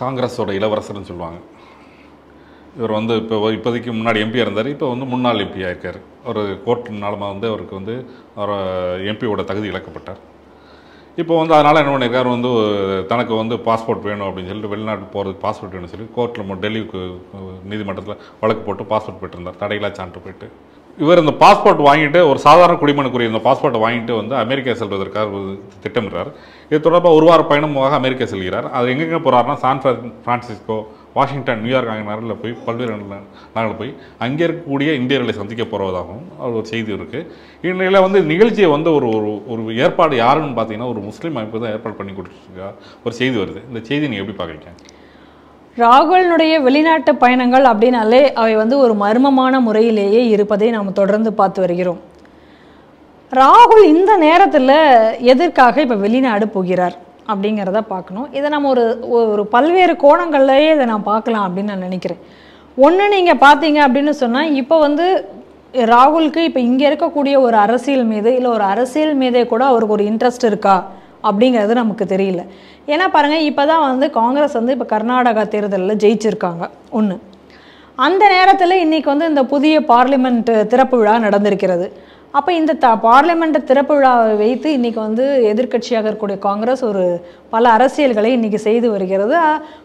காங்கிரஸோட இளவரசர்னு சொல்லுவாங்க. இவர் வந்து இப்போ இப்போதைக்கு முன்னாடி எம்பியாக இருந்தார், இப்போ வந்து முன்னாள் எம்பியாக இருக்கார். ஒரு கோர்ட்டுனாலமாக வந்து அவருக்கு வந்து அவர் எம்பியோட தகுதி இழக்கப்பட்டார். இப்போ வந்து அதனால் என்ன பண்ணியிருக்காரு, வந்து தனக்கு வந்து பாஸ்போர்ட் வேணும் அப்படின்னு சொல்லிட்டு வெளிநாட்டுக்கு போகிறதுக்கு பாஸ்போர்ட் வேணும்னு சொல்லி கோர்ட்டில் டெல்லிக்கு நீதிமன்றத்தில் வழக்கு போட்டு பாஸ்போர்ட் பெற்றிருந்தார். தடையிலா சான்று போயிட்டு இவர் இந்த பாஸ்போர்ட் வாங்கிட்டு ஒரு சாதாரண குடிமனுக்குரிய இந்த பாஸ்போர்ட்டை வாங்கிட்டு வந்து அமெரிக்கா செல்வதற்காக திட்டமிடுறார். இது தொடர்பாக ஒரு வார பயணமாக அமெரிக்கா செல்கிறார். அது எங்கெங்கே போகிறாருன்னா சான் ஃப்ரான்சிஸ்கோ, வாஷிங்டன், நியூயார்க் ஆகிய நகரில் போய் பல்வேறு நாங்கள் போய் அங்கே இருக்கக்கூடிய இந்தியர்களை சந்திக்க போகிறதாகவும் அது ஒரு செய்தி இருக்குது. இந்நிலையில் வந்து நிகழ்ச்சியை வந்து ஒரு ஒரு ஏற்பாடு யாருன்னு பார்த்தீங்கன்னா ஒரு முஸ்லீம் அமைப்பு தான் ஏற்பாடு பண்ணி கொடுத்துருக்கா ஒரு செய்தி வருது. இந்த செய்தி நீங்கள் எப்படி பார்க்குறீங்க? ராகுலனுடைய வெளிநாட்டு பயணங்கள் அப்படின்னாலே அவை வந்து ஒரு மர்மமான முறையிலேயே இருப்பதை நாம் தொடர்ந்து பார்த்து வருகிறோம். ராகுல் இந்த நேரத்தில் எதற்காக இப்போ வெளிநாடு போகிறார் அப்படிங்கிறத பார்க்கணும். இதை நம்ம ஒரு ஒரு பல்வேறு கோணங்கள்லேயே இதை நான் பார்க்கலாம் அப்படின்னு நான் நினைக்கிறேன். ஒன்று, நீங்கள் பார்த்தீங்க அப்படின்னு சொன்னால் இப்போ வந்து ராகுலுக்கு இப்போ இங்கே இருக்கக்கூடிய ஒரு அரசியல் மீது இல்லை ஒரு அரசியல் மீதே கூட அவருக்கு ஒரு இன்ட்ரெஸ்ட் இருக்கா அப்படிங்கிறது நமக்கு தெரியல. ஏன்னா பாருங்கள், இப்போ தான் வந்து காங்கிரஸ் வந்து இப்போ கர்நாடகா தேர்தலில் ஜெயிச்சிருக்காங்க. ஒன்று, அந்த நேரத்தில் இன்றைக்கி வந்து இந்த புதிய பார்லிமெண்ட்டு திறப்பு விழா நடந்திருக்கிறது. அப்போ இந்த பார்லிமெண்ட்டு திறப்பு விழாவை வைத்து இன்றைக்கி வந்து எதிர்க்கட்சியாக இருக்கக்கூடிய காங்கிரஸ் ஒரு பல அரசியல்களை இன்றைக்கி செய்து வருகிறது.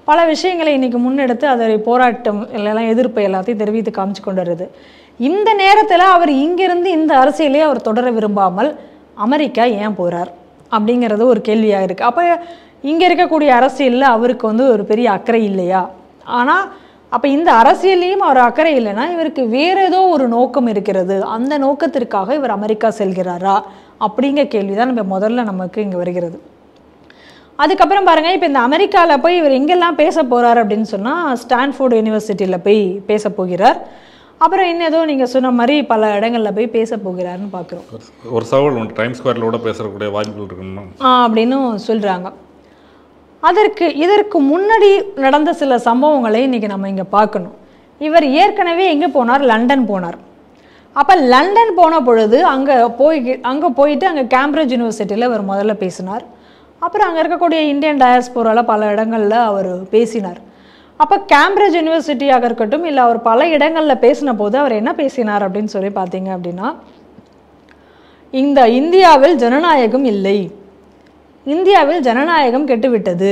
பல விஷயங்களை இன்றைக்கி முன்னெடுத்து அதை போராட்டம் எல்லாம் எதிர்ப்பை எல்லாத்தையும் தெரிவித்து காமிச்சு கொண்டு வருது. இந்த நேரத்தில் அவர் இங்கிருந்து இந்த அரசியலே அவர் தொடர விரும்பாமல் அமெரிக்கா ஏன் போகிறார் அப்படிங்கிறது ஒரு கேள்வியாக இருக்குது. அப்போ இங்கே இருக்கக்கூடிய அரசியலில் அவருக்கு வந்து ஒரு பெரிய அக்கறை இல்லையா? ஆனால் அப்போ இந்த அரசியல்லையும் அவர் அக்கறை இல்லைன்னா இவருக்கு வேறு ஏதோ ஒரு நோக்கம் இருக்கிறது. அந்த நோக்கத்திற்காக இவர் அமெரிக்கா செல்கிறாரா அப்படிங்கிற கேள்வி தான் நம்ம முதல்ல நமக்கு இங்கே வருகிறது. அதுக்கப்புறம் பாருங்கள், இப்போ இந்த அமெரிக்காவில் போய் இவர் எங்கெல்லாம் பேச போகிறார் அப்படின்னு சொன்னால் ஸ்டான்ஃபோர்டு யூனிவர்சிட்டியில் போய் பேச போகிறார். அப்புறம் இன்னும் ஏதோ நீங்கள் சொன்ன மாதிரி பல இடங்களில் போய் பேச போகிறாருன்னு பார்க்குறோம். ஒரு சவால் டைம் ஸ்கொயர்லோட பேசக்கூடிய வாய்ப்புகள் இருக்குமா அப்படின்னு சொல்கிறாங்க. இதற்கு முன்னாடி நடந்த சில சம்பவங்களை இன்றைக்கி நம்ம இங்கே பார்க்கணும். இவர் ஏற்கனவே எங்கே போனார்? லண்டன் போனார். அப்போ லண்டன் போன பொழுது அங்கே போயிட்டு அங்கே கேம்பிரிட்ஜ் யூனிவர்சிட்டியில் அவர் முதல்ல பேசினார். அப்புறம் அங்கே இருக்கக்கூடிய இந்தியன் டயஸ்போராவில் பல இடங்களில் அவர் பேசினார். அப்போ கேம்பிரிட்ஜ் யூனிவர்சிட்டியாக இருக்கட்டும் இல்லை அவர் பல இடங்களில் பேசின போது அவர் என்ன பேசினார் அப்படின்னு சொல்லி பார்த்தீங்க அப்படின்னா, இந்த இந்தியாவில் ஜனநாயகம் இல்லை, இந்தியாவில் ஜனநாயகம் கெட்டுவிட்டது,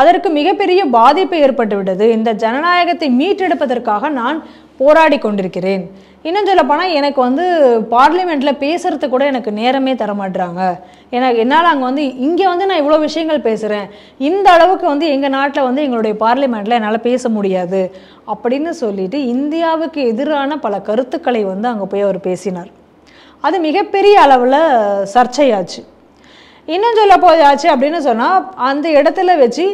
அதற்கு மிகப்பெரிய பாதிப்பு ஏற்பட்டுவிட்டது, இந்த ஜனநாயகத்தை மீட்டெடுப்பதற்காக நான் போராடி கொண்டிருக்கிறேன், இன்னும் சொல்லப்போனால் எனக்கு வந்து பார்லிமெண்ட்டில் பேசுகிறது கூட எனக்கு நேரமே தரமாட்டுறாங்க, என்னால் அங்கே வந்து இங்கே வந்து நான் இவ்வளோ விஷயங்கள் பேசுகிறேன், இந்த அளவுக்கு வந்து எங்கள் நாட்டில் வந்து எங்களுடைய பார்லிமெண்ட்டில் என்னால் பேச முடியாது அப்படின்னு சொல்லிட்டு இந்தியாவுக்கு எதிரான பல கருத்துக்களை வந்து அங்கே போய் அவர் பேசினார். அது மிகப்பெரிய அளவில் சர்ச்சையாச்சு. இன்னும் சொல்ல போயாச்சு அப்படின்னு சொன்னால் அந்த இடத்துல வச்சு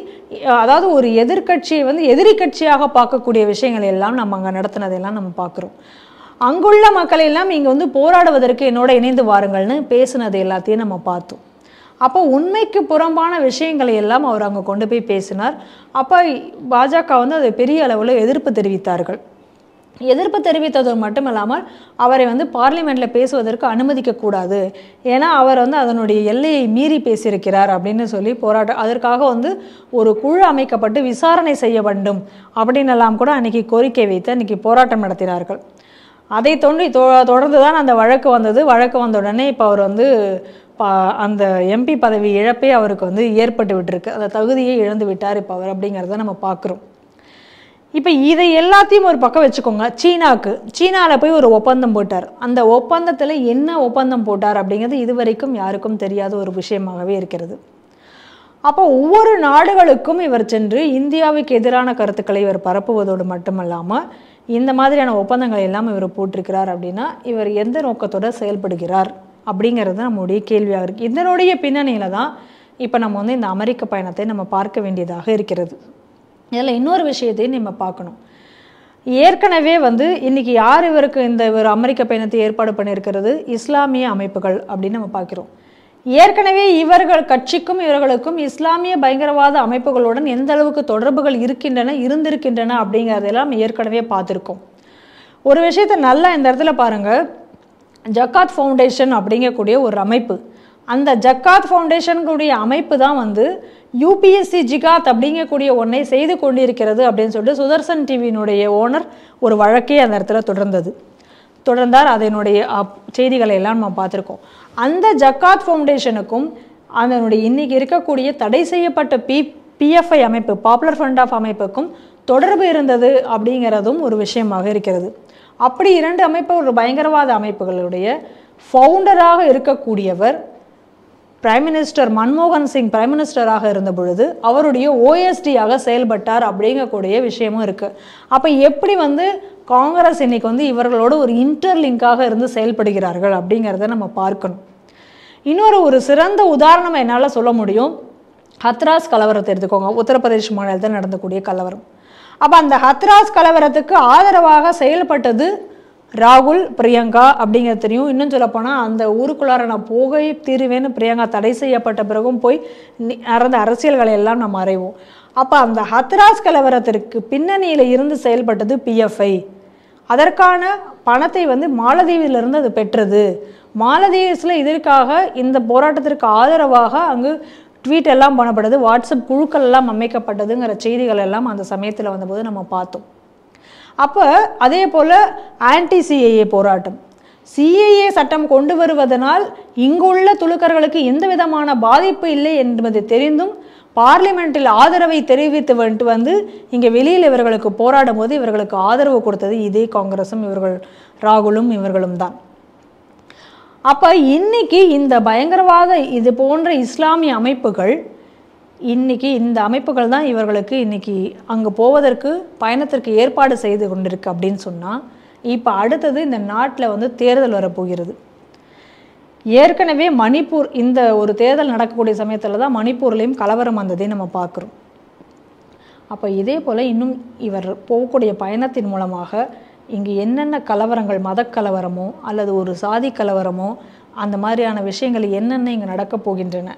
அதாவது ஒரு எதிர்கட்சியை வந்து எதிரிக்கட்சியாக பார்க்கக்கூடிய விஷயங்கள் எல்லாம் நம்ம அங்கே நடத்தினதெல்லாம் நம்ம பார்க்குறோம். அங்குள்ள மக்களெல்லாம் இங்கே வந்து போராடுவதற்கு என்னோட இணைந்து வாருங்கள்னு பேசினது எல்லாத்தையும் நம்ம பார்த்தோம். அப்போ உண்மைக்கு புறம்பான விஷயங்களை எல்லாம் அவர் அங்கே கொண்டு போய் பேசினார். அப்போ பாஜக வந்து அதை பெரிய அளவில் எதிர்ப்பு தெரிவித்தார்கள். எதிர்ப்பு தெரிவித்தது மட்டும் இல்லாமல் அவரை வந்து பார்லிமெண்ட்டில் பேசுவதற்கு அனுமதிக்கக்கூடாது, ஏன்னா அவர் வந்து அதனுடைய எல்லையை மீறி பேசியிருக்கிறார் அப்படின்னு சொல்லி போராட்டம், அதற்காக வந்து ஒரு குழு அமைக்கப்பட்டு விசாரணை செய்ய வேண்டும் அப்படின்னெல்லாம் கூட அன்றைக்கி கோரிக்கை வைத்து அன்றைக்கி போராட்டம் நடத்தினார்கள். அதை தொடர்ந்து தான் அந்த வழக்கு வந்தது. வழக்கு வந்த உடனே இப்போ அவர் வந்து அந்த எம்பி பதவி இழப்பே அவருக்கு வந்து ஏற்பட்டு விட்டுருக்கு, அந்த தகுதியை இழந்து விட்டார் இப்போ அவர் அப்படிங்கிறத நம்ம பார்க்குறோம். இப்போ இதை எல்லாத்தையும் ஒரு பக்கம் வச்சுக்கோங்க. சீனாவில் போய் ஒரு ஒப்பந்தம் போட்டார். அந்த ஒப்பந்தத்தில் என்ன ஒப்பந்தம் போட்டார் அப்படிங்கிறது இதுவரைக்கும் யாருக்கும் தெரியாத ஒரு விஷயமாகவே இருக்கிறது. அப்போ ஒவ்வொரு நாடுகளுக்கும் இவர் சென்று இந்தியாவுக்கு எதிரான கருத்துக்களை இவர் பரப்புவதோடு மட்டுமல்லாமல் இந்த மாதிரியான ஒப்பந்தங்கள் எல்லாம் இவர் போட்டிருக்கிறார். அப்படின்னா இவர் எந்த நோக்கத்தோடு செயல்படுகிறார் அப்படிங்கிறது நம்முடைய கேள்வியாக இருக்குது. இதனுடைய பின்னணியில் தான் இப்போ நம்ம வந்து இந்த அமெரிக்க பயணத்தை நம்ம பார்க்க வேண்டியதாக இருக்கிறது. இதில் இன்னொரு விஷயத்தையும் நம்ம பார்க்கணும். ஏற்கனவே வந்து இன்றைக்கி யார் இவருக்கு இந்த ஒரு அமெரிக்க பயணத்தை ஏற்பாடு பண்ணியிருக்கிறது? இஸ்லாமிய அமைப்புகள் அப்படின்னு நம்ம பார்க்குறோம். ஏற்கனவே இவர்கள் கட்சிக்கும் இவர்களுக்கும் இஸ்லாமிய பயங்கரவாத அமைப்புகளுடன் எந்த அளவுக்கு தொடர்புகள் இருந்திருக்கின்றன அப்படிங்கிறதெல்லாம் ஏற்கனவே பார்த்துருக்கோம். ஒரு விஷயத்தை நல்லா இந்த இடத்துல பாருங்கள், ஜக்காத் ஃபவுண்டேஷன் அப்படிங்கக்கூடிய ஒரு அமைப்பு, அந்த ஜக்காத் ஃபவுண்டேஷனுடைய அமைப்பு தான் வந்து UPSC Jigat அப்படிங்கக்கூடிய ஒன்றை செய்து கொண்டிருக்கிறது அப்படினு சொல்லிட்டு சுதர்சன் டிவியினுடைய ஓனர் ஒரு வழக்கை அந்த இடத்துல தொடர்ந்தார் அதனுடைய செய்திகளை எல்லாம் நாம் பார்த்திருக்கோம் அந்த ஜகாத் ஃபவுண்டேஷனுக்கும் அதனுடைய இன்னைக்கு இருக்கக்கூடிய தடை செய்யப்பட்ட PFI அமைப்பு பாப்புலர் ஃபண்ட் ஆஃப் அமைப்புக்கும் தொடர்பு இருந்தது அப்படிங்கறதும் ஒரு விஷயமாக இருக்கிறது அப்படி இரண்டு அமைப்பு ஒரு பயங்கரவாத அமைப்புகளுடைய ஃபவுண்டராக இருக்கக்கூடியவர் Prime Minister Manmohan Singh Prime Minister ஆக இருந்த பொழுது அவருடைய OSD ஆக செயல்பட்டார் அப்படிங்கக்கூடிய விஷயமும் இருக்கு அப்ப எப்படி வந்து காங்கிரஸ் இன்னைக்கு வந்து இவர்களோட ஒரு இன்டர்லிங்காக இருந்து செயல்படுகிறார்கள் அப்படிங்கறதை நம்ம பார்க்கணும் இன்னொரு ஒரு சிறந்த உதாரணம் என்னால சொல்ல முடியும் ஹத்ராஸ் கலவரத்தை எடுத்துக்கோங்க உத்தரப்பிரதேஷ் மாநிலத்தில் நடந்து கூடிய கலவரம் அப்ப அந்த ஹத்ராஸ் கலவரத்துக்கு ஆதரவாக செயல்பட்டது ராகுல் பிரியங்கா அப்படிங்க தெரியும் இன்னும் சொல்ல போனா அந்த ஊருக்குள்ளார நான் போகவே தீருவேன்னு பிரியங்கா தடை செய்யப்பட்ட பிறகும் போய் நடந்த அரசியல்களை எல்லாம் நாம் அறிவோம் அப்ப அந்த ஹத்ராஸ் கலவரத்திற்கு பின்னணியில இருந்து செயல்பட்டது PFI அதற்கான பணத்தை வந்து மாலதீவில் இருந்து அது பெற்றது மாலதீவுல இதற்காக இந்த போராட்டத்திற்கு ஆதரவாக அங்கு ட்வீட் எல்லாம் பண்ணப்பட்டது வாட்ஸ்அப் குழுக்கள் எல்லாம் அமைக்கப்பட்டதுங்கற செய்திகள் எல்லாம் அந்த சமயத்துல வந்தபோது நம்ம பார்த்தோம் அப்ப அதே போல ஆன்டி CAA போராட்டம் CAA சட்டம் கொண்டு வருவதனால் இங்குள்ள துலுக்கர்களுக்கு எந்த விதமான பாதிப்பு இல்லை என்பது தெரிந்தும் பார்லிமென்ட்டில் ஆதரவை தெரிவித்துவிட்டு வந்து இங்க வெளியில இவர்களுக்கு போராடும்போது இவர்களுக்கு ஆதரவு கொடுத்தது இதே காங்கிரஸும் இவர்கள் ராகுலும் இவர்களும் தான் அப்ப இன்னைக்கு இந்த பயங்கரவாத இது போன்ற இஸ்லாமிய அமைப்புகள் இன்னைக்கு இந்த அமைப்புகள் தான் இவர்களுக்கு இன்னைக்கு அங்க போவதற்கு பயணத்திற்கு ஏற்பாடு செய்து கொண்டிருக்கு அப்படினு சொன்னா இப்ப அடுத்து இந்த நாட்டில வந்து தேர்தல் வர போகிறது ஏற்கனவே மணிப்பூர் இந்த ஒரு தேர்தல் நடக்கக்கூடிய சமயத்துல தான் மணிப்பூர்லயும் கலவரம் வந்ததை நம்ம பார்க்கிறோம் அப்ப இதே போல இன்னும் இவர் போகக்கூடிய பயணத்தின் மூலமாக இங்க என்னென்ன கலவரங்கள் மதக் கலவரமோ அல்லது ஒரு சாதி கலவரமோ அந்த மாதிரியான விஷயங்கள் என்னென்ன இங்க நடக்க போகின்றன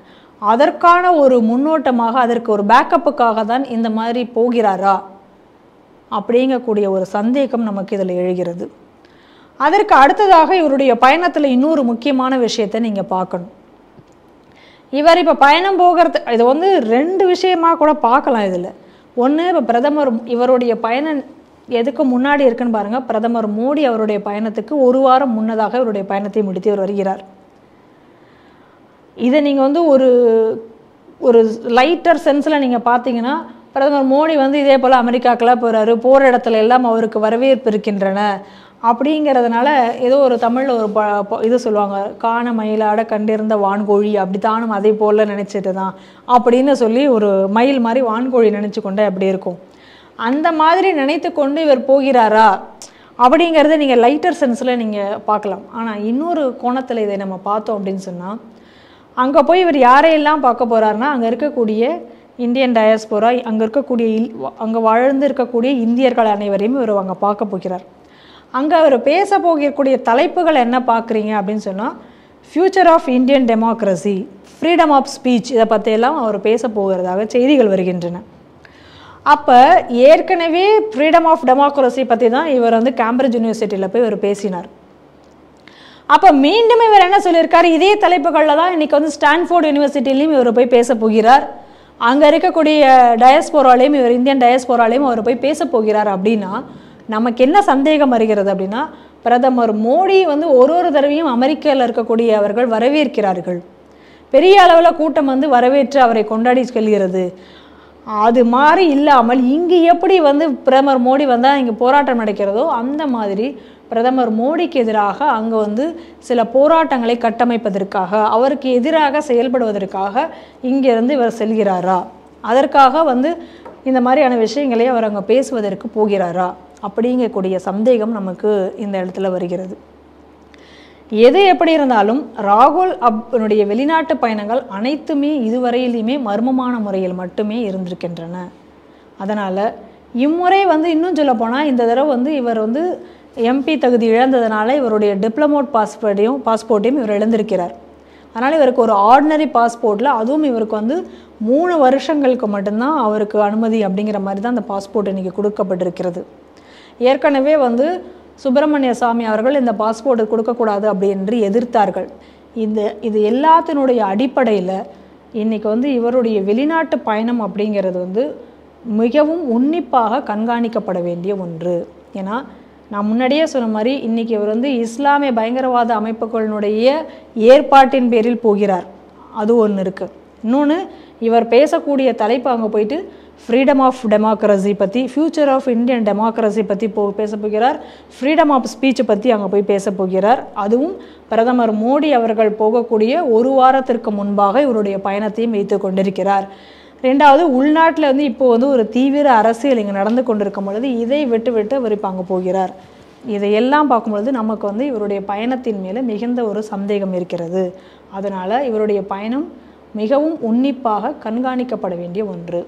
அதற்கான ஒரு முன்னோட்டமாக அதற்கு ஒரு பேக்கப்புக்காக தான் இந்த மாதிரி போகிறாரா அப்படிங்கக்கூடிய ஒரு சந்தேகம் நமக்கு இதல எழுகிறது அதற்கு அடுத்ததாக இவருடைய பயணத்துல இன்னொரு முக்கியமான விஷயத்தை நீங்க பார்க்கணும் இவர் இப்ப பயணம் போகிறது இது வந்து ரெண்டு விஷயமா கூட பார்க்கலாம் இதுல ஒண்ணு இப்ப பிரதமர் இவருடைய பயணம் எதுக்கு முன்னாடி இருக்குன்னு பாருங்க பிரதமர் மோடி அவருடைய பயணத்துக்கு ஒரு வாரம் முன்னதாக இவருடைய பயணத்தை முடித்து வருகிறார் இத நீங்க வந்து ஒரு லைட்டர் சென்ஸ்ல நீங்க பாத்தீங்கன்னா பிரதமர் மோடி வந்து இதே போல அமெரிக்காக்குள்ள போறாரு போற இடத்துல எல்லாம் அவருக்கு வரவேற்பு இருக்கின்றன அப்படிங்கறதனால ஏதோ ஒரு தமிழ்ல ஒரு இது சொல்வாங்க காண மயிலாட கண்டிருந்த வான்கோழி அப்படிதானும் அதே போல நினைச்சிட்டதான் அப்படினு சொல்லி ஒரு மயில் மாதிரி வான்கோழி நினைச்சு கொண்டே அப்படியே இருக்கும் அந்த மாதிரி நினைத்து கொண்டு இவர் போகிறாரா அப்படிங்கறதை நீங்க லைட்டர் சென்ஸ்ல நீங்க பார்க்கலாம் ஆனா இன்னொரு கோணத்துல இதை நம்ம பார்த்தோம் அப்படினு சொன்னா அங்க போய் இவர் யாரையெல்லாம் பார்க்க போறாருன்னா அங்க இருக்கக்கூடிய இந்தியன் டயஸ்போரா அங்க இருக்கக்கூடிய அங்க வாழ்ந்து இருக்கக்கூடிய இந்தியர்கள் அனைவரையும் இவர் அங்க பார்க்க போகிறார் அங்க அவர் பேச போகக்கூடிய தலைப்புகள் என்ன பார்க்கறீங்க அப்படினு சொன்னா future of Indian democracy freedom of speech இத பத்தி எல்லாம் அவர் பேச போகிறதாக செய்திகள் வருகின்றன அப்ப ஏற்கனவே ஃப்ரீடம் ஆஃப் டெமோக்ரசி பத்தி தான் இவர் வந்து கேம்பிரிட்ஜ் யுனிவர்சிட்டில போய் இவர் பேசினார் அப்ப மீண்டும் இவர் என்ன சொல்லிருக்காரு இதே தலைப்புகள்ல தான் இன்னைக்கு வந்து ஸ்டான்ஃபோர்ட் யுனிவர்சிட்டிலயும் இவர் போய் பேச போகிறார் அங்க இருக்கக்கூடிய டயஸ்போராலயும் இவர் இந்தியன் டயஸ்போராலயும் அவர் போய் பேச போகிறார் அப்படினா நமக்கு என்ன சந்தேகம் வருகிறது அப்படினா பிரதமர் மோடி வந்து ஒரு தடவையும் அமெரிக்கால இருக்கக்கூடிய அவர்கள் வரவேற்கிறார்கள் பெரிய அளவுல கூட்டம் வந்து வரவேற்று அவரை கொண்டாடி செல்கிறது அது மாதிரி இல்லாமல் இங்க எப்படி வந்து பிரதமர் மோடி வந்தா இங்க போராட்டம் நடக்கிறதோ அந்த மாதிரி பிரதமர் மோடிக்கு எதிராக அங்க வந்து சில போராட்டங்களை கட்டமைப்பதற்காக அவருக்கு எதிராக செயல்படுவதற்காக இங்க இருந்து இவர் செல்கிறாரா அதற்காக வந்து இந்த மாதிரியான விஷயங்களை அவர் அங்க பேசுவதற்கு போகிறாரா அப்படிங்கக்கூடிய சந்தேகம் நமக்கு இந்த இடத்துல வருகிறது எது எப்படி இருந்தாலும் ராகுல் அவருடைய வெளிநாட்டு பயணங்கள் அனைத்துமே இதுவரையிலுமே மர்மமான முறையில் மட்டுமே இருந்திருக்கின்றன அதனால இம்முறை வந்து இன்னும் சொல்ல போனா இந்த தடவை வந்து இவர் வந்து MP தகுதி இழந்ததனால இவருடைய டிப்ளமோட் பாஸ்போர்ட்டையும் இவர் இழந்திருக்கிறார் அதனால இவருக்கு ஒரு ஆர்டினரி பாஸ்போர்ட்ல அதுவும் இவருக்கு வந்து 3 வருஷங்களுக்கு மட்டும்தான் அவருக்கு அனுமதி அப்படிங்கிற மாதிரி தான் அந்த பாஸ்போர்ட் இன்னைக்கு கொடுக்கப்பட்டிருக்கிறது ஏற்கனவே வந்து சுப்பிரமணிய சாமி அவர்கள் இந்த பாஸ்போர்ட் கொடுக்க கூடாது அப்படி என்று எதிர்த்தார்கள் இந்த இது எல்லாத்தினுடைய அடிப்படையில இன்னைக்கு வந்து இவருடைய வெளிநாட்டு பயணம் அப்படிங்கிறது வந்து மிகவும் உன்னிப்பாக கண்காணிக்கப்பட வேண்டிய ஒன்று. ஏன்னா நான் முன்னாடியே சொன்ன மாதிரி இன்னைக்கு இவர் வந்து இஸ்லாமிய பயங்கரவாத அமைப்புகளினுடைய ஏற்பாட்டின் பேரில் போகிறார், அது ஒன்று இருக்கு. இன்னொன்று இவர் பேசக்கூடிய தலைப்பு அங்கே போயிட்டு ஃப்ரீடம் ஆஃப் டெமோக்ரஸி பற்றி, ஃப்யூச்சர் ஆஃப் இந்தியன் டெமோக்ரஸி பற்றி பேச போகிறார். ஃப்ரீடம் ஆஃப் ஸ்பீச்சை பற்றி அங்கே போய் பேச போகிறார். அதுவும் பிரதமர் மோடி அவர்கள் போகக்கூடிய ஒரு வாரத்திற்கு முன்பாக இவருடைய பயணத்தையும் வைத்து கொண்டிருக்கிறார். ரெண்டாவது உள்நாட்டில் வந்து இப்போது வந்து ஒரு தீவிர அரசியல் இங்கே நடந்து கொண்டிருக்கும் பொழுது இதை விட்டு விட்டு அவர் இப்போ அங்கே போகிறார். இதையெல்லாம் பார்க்கும்பொழுது நமக்கு வந்து இவருடைய பயணத்தின் மேலே மிகுந்த ஒரு சந்தேகம் இருக்கிறது. அதனால் இவருடைய பயணம் மிகவும் உன்னிப்பாக கண்காணிக்கப்பட வேண்டிய ஒன்று.